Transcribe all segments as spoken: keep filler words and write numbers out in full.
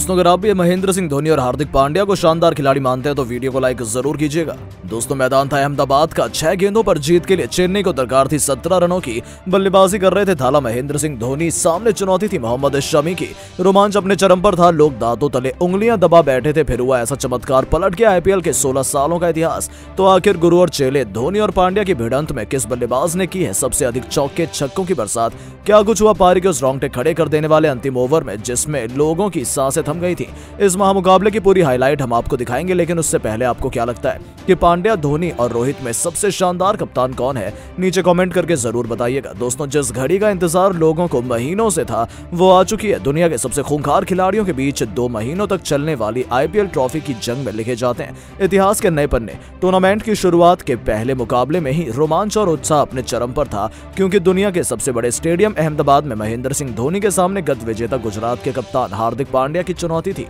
दोस्तों अगर आप भी महेंद्र सिंह धोनी और हार्दिक पांड्या को शानदार खिलाड़ी मानते हैं तो वीडियो को लाइक जरूर कीजिएगा। दोस्तों मैदान था अहमदाबाद का। छह गेंदों पर जीत के लिए चेन्नई को दरकार थी सत्रह रनों की। बल्लेबाजी कर रहे थे थाला महेंद्र सिंह धोनी, सामने चुनौती थी मोहम्मद शमी की। रोमांच अपने चरम पर था, लोग दांतों तले उंगलियां दबा बैठे थे। फिर हुआ ऐसा चमत्कार, पलट गया आईपीएल के सोलह सालों का इतिहास। तो आखिर गुरु और चेले धोनी और पांड्या की भिड़ंत में किस बल्लेबाज ने की है सबसे अधिक चौके छक्कों की बरसात? क्या कुछ हुआ पारी के उस रोंगटे खड़े कर देने वाले अंतिम ओवर में जिसमें लोगों की सांसें थम गई थी? इस महामुकाबले की पूरी हाईलाइट हम आपको दिखाएंगे, लेकिन उससे पहले आपको क्या लगता है कि पांड्या, धोनी और रोहित में सबसे शानदार कप्तान कौन है? नीचे कमेंट करके जरूर बताइएगा। दोस्तों जिस घड़ी का इंतजार लोगों को महीनों से था वो आ चुकी है। दुनिया के सबसे खूंखार खिलाड़ियों के बीच दो महीनों तक चलने वाली आईपीएल ट्रॉफी की जंग में लिखे जाते हैं इतिहास के नए पन्ने। टूर्नामेंट की शुरुआत के पहले मुकाबले में ही रोमांच और उत्साह अपने चरम पर था, क्योंकि दुनिया के सबसे बड़े स्टेडियम अहमदाबाद में महेंद्र सिंह धोनी के सामने गत विजेता गुजरात के कप्तान हार्दिक पांड्या की चुनौती थी।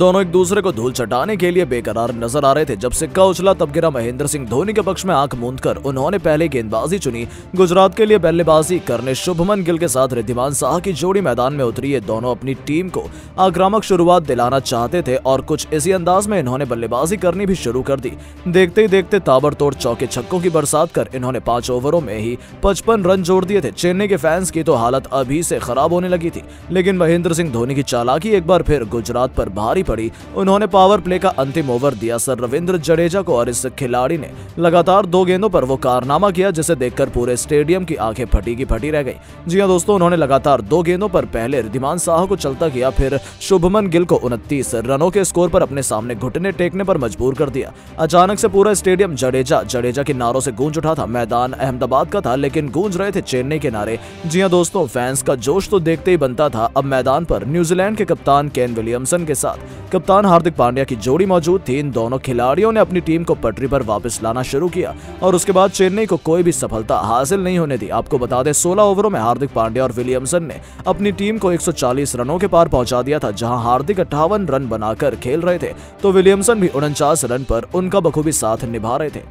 दोनों एक दूसरे को धूल चटाने के लिए बेकरार नजर आ रहे थे। जब सिक्का उछला तब गिरा महेंद्र सिंह धोनी के पक्ष में। आंख मूंदकर उन्होंने पहले गेंदबाजी चुनी। गुजरात के लिए बल्लेबाजी करने शुभमन गिल के साथ रिद्धिमान साहा की जोड़ी मैदान में उतरी है। दोनों अपनी टीम को आक्रामक शुरुआत दिलाना चाहते थे और कुछ इसी अंदाज में इन्होंने बल्लेबाजी करनी भी शुरू कर दी। देखते ही देखते ताबड़तोड़ चौके छक्कों की बरसात कर इन्होंने पांच ओवरों में ही पचपन रन जोड़ दिए थे। चेन्नई के फैंस की तो हालत अभी से खराब होने लगी थी, लेकिन महेंद्र सिंह धोनी की चालाकी एक बार फिर गुजरात पर भारी पड़ी। उन्होंने पावर प्ले का अंतिम ओवर दिया सर रविंद्र जडेजा को और इस खिलाड़ी ने लगातार दो गेंदों पर वो कारनामा किया जिसे देखकर पूरे स्टेडियम की आंखें फटी की फटी रह गई। जी हां दोस्तों, उन्होंने लगातार दो गेंदों पर पहले रिद्धिमान साहा को चलता किया, फिर शुभमन गिल को उनतीस रनों के स्कोर पर अपने सामने घुटने टेकने पर मजबूर कर दिया। अचानक से पूरा स्टेडियम जडेजा जडेजा के नारों से गूंज उठा था। मैदान अहमदाबाद का था, लेकिन गूंज रहे थे चेन्नई के नारे। जी हां दोस्तों, फैंस का जोश तो देखते ही बनता था। अब मैदान पर न्यूजीलैंड के कप्तान केन विलियमसन के साथ कप्तान हार्दिक पांड्या की जोड़ी मौजूद थी। इन दोनों खिलाड़ियों ने अपनी टीम को पटरी पर वापस लाना शुरू किया और उसके बाद चेन्नई को कोई भी सफलता हासिल नहीं होने दी। आपको बता दें सोलह ओवरों में हार्दिक पांड्या और विलियमसन ने अपनी टीम को एक सौ चालीस रनों के पार पहुंचा दिया था। जहां हार्दिक अट्ठावन रन बनाकर खेल रहे थे तो विलियमसन भी उनचास रन पर उनका बखूबी साथ निभा रहे थे।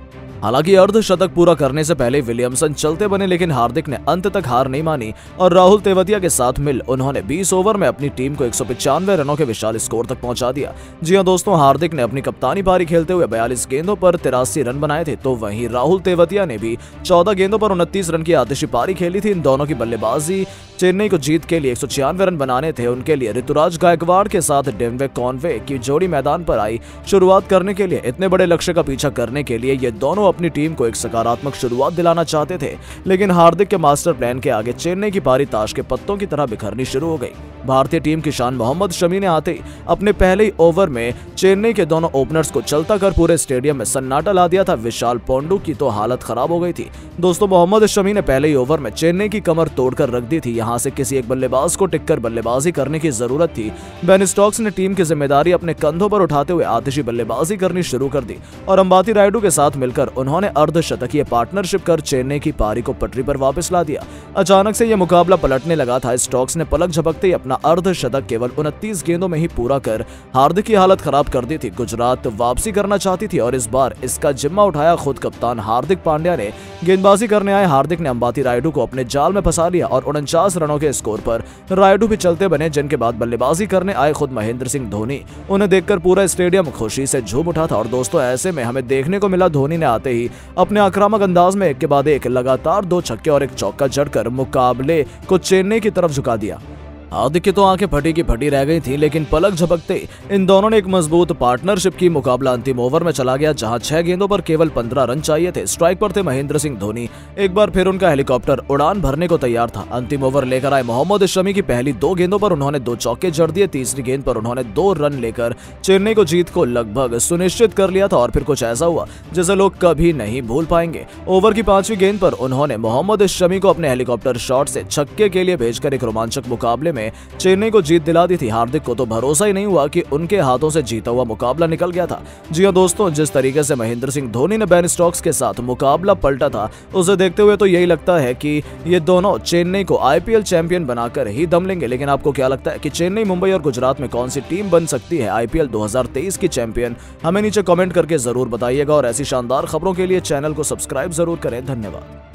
हालांकि अर्धशतक पूरा करने से पहले विलियमसन चलते बने, लेकिन हार्दिक ने अंत तक हार नहीं मानी और राहुल तेवतिया के साथ मिल उन्होंने बीस ओवर में अपनी टीम को एक सौ पचानवे रनों के विशाल स्कोर तक पहुंचा दिया। जी हां दोस्तों, हार्दिक ने अपनी कप्तानी पारी खेलते हुए बयालीस गेंदों पर तिरासी रन बनाए थे, तो वहीं राहुल तेवतिया ने भी चौदह गेंदों पर उनतीस रन की आतिशी पारी खेली थी। इन दोनों की बल्लेबाजी चेन्नई को जीत के लिए एक सौ छियानवे रन बनाने थे। उनके लिए ऋतुराज गायकवाड़ के साथ डेनवे कॉनवे की जोड़ी मैदान पर आई। शुरुआत करने के लिए, इतने बड़े लक्ष्य का पीछा करने के लिए ये दोनों अपनी टीम को एक सकारात्मक शुरुआत दिलाना चाहते थे, लेकिन हार्दिक के मास्टर प्लान के आगे चेन्नई की पारी ताश के पत्तों की तरह बिखरनी शुरू हो गई। भारतीय टीम की शान मोहम्मद शमी ने आते ही अपने पहले ही ओवर में चेन्नई के दोनों ओपनर्स को चलता कर पूरे स्टेडियम में सन्नाटा ला दिया था। विशाल पोंडो की तो हालत खराब हो गई थी। दोस्तों मोहम्मद शमी ने पहले ही ओवर में चेन्नई की कमर तोड़कर रख दी थी। यहाँ से किसी एक बल्लेबाज को टिककर बल्लेबाजी करने की जरूरत थी। बेन स्टोक्स ने टीम की जिम्मेदारी अपने कंधों पर उठाते हुए आतिशी बल्लेबाजी करनी शुरू कर दी और अंबाती रायडू के साथ मिलकर उन्होंने अर्धशतकीय पार्टनरशिप कर चेन्नई की पारी को पटरी पर वापस ला दिया। अचानक से यह मुकाबला पलटने लगा था। स्टोक्स ने पलक झपकते ही अपना अर्धशतक केवल उनतीस गेंदों में ही पूरा कर हार्दिक की हालत खराब कर दी थी। गुजरात वापसी करना चाहती थी और इस बार इसका जिम्मा उठाया खुद कप्तान हार्दिक पांड्या ने। गेंदबाजी करने आए हार्दिक ने अंबाती रायडू को अपने जाल में फंसा लिया और उनचास रनों के स्कोर पर रायडू भी चलते बने, जिनके बाद बल्लेबाजी करने आए खुद महेंद्र सिंह धोनी। उन्हें देखकर पूरा स्टेडियम खुशी से झूम उठा था। और दोस्तों ऐसे में हमें देखने को मिला धोनी ने आते ही अपने आक्रामक अंदाज में एक के बाद एक लगातार दो छक्के और एक चौका जड़कर मुकाबले को चेन्नई की तरफ झुका दिया। हार्दिक की तो आंखें फटी की फटी रह गई थी, लेकिन पलक झपकते इन दोनों ने एक मजबूत पार्टनरशिप की। मुकाबला अंतिम ओवर में चला गया जहां छह गेंदों पर केवल पंद्रह रन चाहिए थे। स्ट्राइक पर थे महेंद्र सिंह धोनी। एक बार फिर उनका हेलीकॉप्टर उड़ान भरने को तैयार था। अंतिम ओवर लेकर आए मोहम्मद शमी की पहली दो गेंदों पर उन्होंने दो चौके जड़ दिए। तीसरी गेंद पर उन्होंने दो रन लेकर चेन्नई को जीत को लगभग सुनिश्चित कर लिया था। और फिर कुछ ऐसा हुआ जिसे लोग कभी नहीं भूल पाएंगे। ओवर की पांचवी गेंद पर उन्होंने मोहम्मद शमी को अपने हेलीकॉप्टर शॉट से छक्के के लिए भेजकर एक रोमांचक मुकाबले चेन्नई को जीत दिला दी थी। हार्दिक को तो भरोसा ही नहीं हुआ कि उनके हाथों से जीता हुआ मुकाबला निकल गया था। जी हां दोस्तों, जिस तरीके से महेंद्र सिंह धोनी ने बेन स्टोक्स के साथ मुकाबला पलटा था, उसे देखते हुए तो यही लगता है कि ये दोनों चेन्नई को आईपीएल चैंपियन बनाकर ही दम लेंगे। लेकिन आपको क्या लगता है कि चेन्नई, मुंबई और गुजरात में कौन सी टीम बन सकती है आईपीएल दो हजार तेईस की चैंपियन? हमें नीचे कॉमेंट करके जरूर बताइएगा और ऐसी शानदार खबरों के लिए चैनल को सब्सक्राइब जरूर करें। धन्यवाद।